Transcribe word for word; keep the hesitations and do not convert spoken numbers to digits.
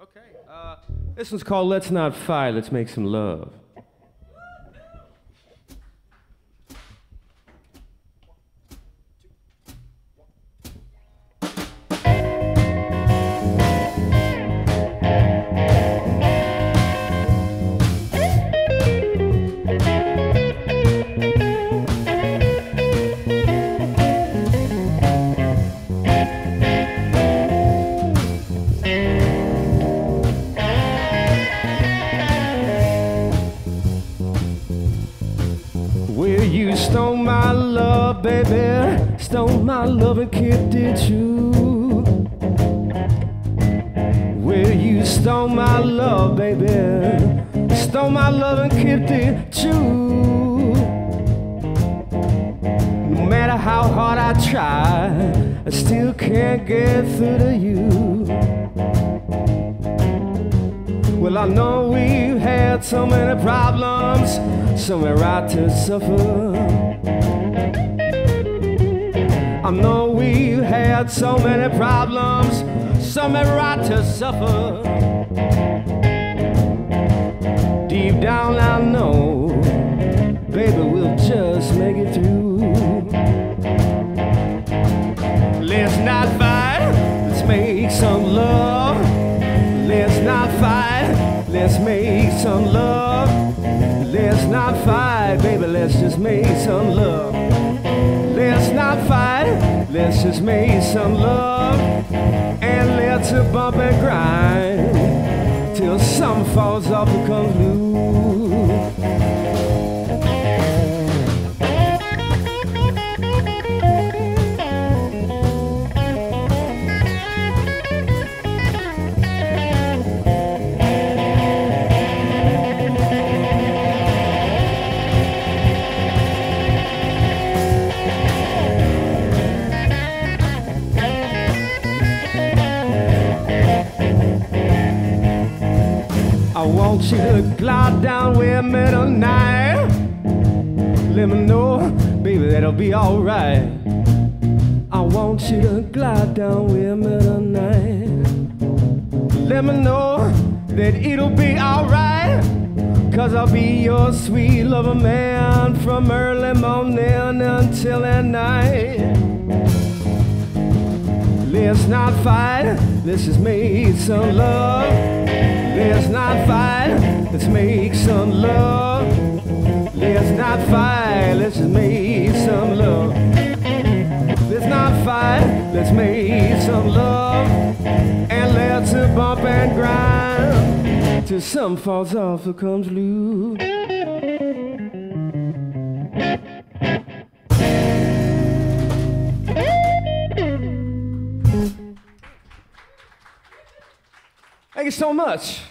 Okay, uh, this one's called Let's Not Fight, Let's Make Some Love. You stole my love, baby, stole my love and kept it true. Well, you stole my love, baby, stole my love and kept it true. No matter how hard I try, I still can't get through to you. Well, I know we've had so many problems, somewhere right to suffer. I know we've had so many problems, somewhere right to suffer. Deep down I know, baby, we'll just make it through. Let's not fight, let's make some love. Let's not fight, let's make some love. Let's not fight, baby, let's just make some love. Let's not fight, let's just make some love. And let's bump and grind till something falls off and comes loose. I want you to glide down where middle night. Let me know, baby, that'll be alright. I want you to glide down where middle night. Let me know that it'll be alright, 'cause I'll be your sweet lover man from early morning until at night. Let's not fight, let's just make some love. Let's not fight, let's make some love. Let's not fight, let's just make some love. Let's not fight, let's make some love. And let's bump and grind till something falls off or comes loose. Thank you so much.